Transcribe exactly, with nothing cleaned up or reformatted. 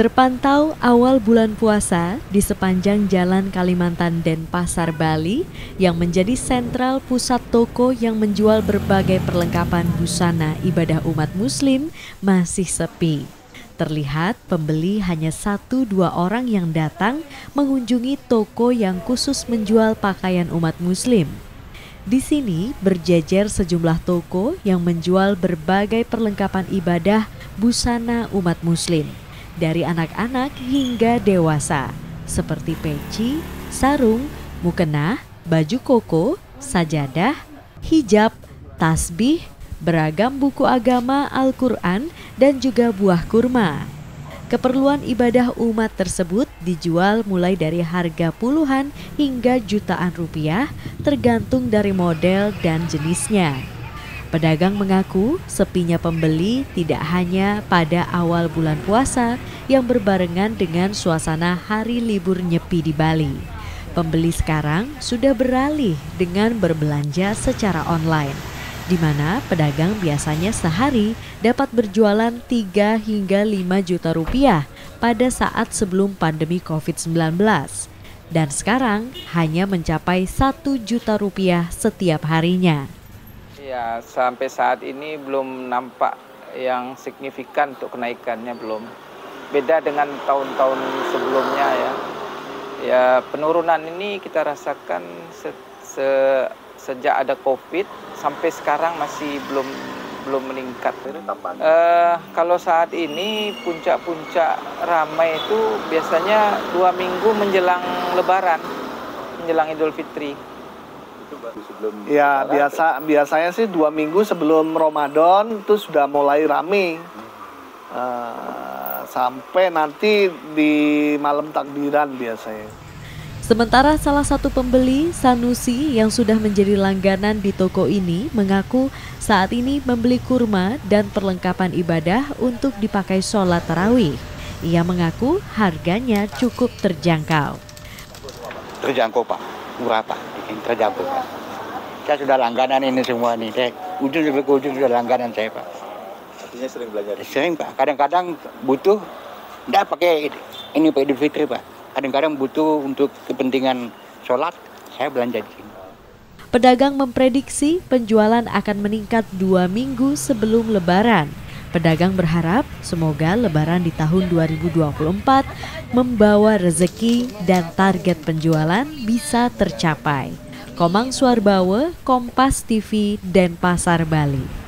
Terpantau awal bulan puasa di sepanjang jalan Kalimantan Denpasar, Bali yang menjadi sentral pusat toko yang menjual berbagai perlengkapan busana ibadah umat muslim masih sepi. Terlihat pembeli hanya satu dua orang yang datang mengunjungi toko yang khusus menjual pakaian umat muslim. Di sini berjejer sejumlah toko yang menjual berbagai perlengkapan ibadah busana umat muslim, dari anak-anak hingga dewasa, seperti peci, sarung, mukena, baju koko, sajadah, hijab, tasbih, beragam buku agama Al-Qur'an dan juga buah kurma. Keperluan ibadah umat tersebut dijual mulai dari harga puluhan hingga jutaan rupiah tergantung dari model dan jenisnya. Pedagang mengaku sepinya pembeli tidak hanya pada awal bulan puasa yang berbarengan dengan suasana hari libur Nyepi di Bali. Pembeli sekarang sudah beralih dengan berbelanja secara online, di mana pedagang biasanya sehari dapat berjualan tiga hingga lima juta rupiah pada saat sebelum pandemi COVID sembilan belas. Dan sekarang hanya mencapai satu juta rupiah setiap harinya. Ya, sampai saat ini belum nampak yang signifikan untuk kenaikannya, belum. Beda dengan tahun-tahun sebelumnya ya. Ya, penurunan ini kita rasakan se se Sejak ada COVID sampai sekarang masih belum belum meningkat. Uh, kalau saat ini puncak-puncak ramai itu biasanya dua minggu menjelang Lebaran, menjelang Idul Fitri. Ya, biasa biasanya sih dua minggu sebelum Ramadan itu sudah mulai ramai. Uh, sampai nanti di malam takbiran biasanya. Sementara salah satu pembeli, Sanusi, yang sudah menjadi langganan di toko ini mengaku saat ini membeli kurma dan perlengkapan ibadah untuk dipakai sholat tarawih. Ia mengaku harganya cukup terjangkau. Terjangkau Pak, murah Pak, terjangkau Pak. Saya sudah langganan ini semua nih, saya ujung ke ujung sudah langganan saya Pak. Artinya sering belanja? Sering Pak, kadang-kadang butuh, enggak pakai ini Pak Idul Fitri Pak. Kadang-kadang butuh untuk kepentingan sholat, saya belanja di sini. Pedagang memprediksi penjualan akan meningkat dua minggu sebelum Lebaran. Pedagang berharap semoga Lebaran di tahun dua ribu dua puluh empat membawa rezeki dan target penjualan bisa tercapai. Komang Suarbawa, Kompas T V, Denpasar, Bali.